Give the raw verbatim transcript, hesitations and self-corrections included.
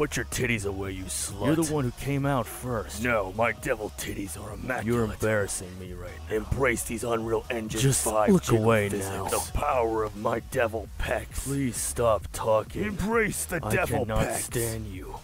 Put your titties away, you slut. You're the one who came out first. No, my devil titties are immaculate. You're embarrassing me right now. Embrace these Unreal Engine Just five look away now. The power of my devil pecs. Please stop talking. Embrace the I devil pecs. I cannot stand you.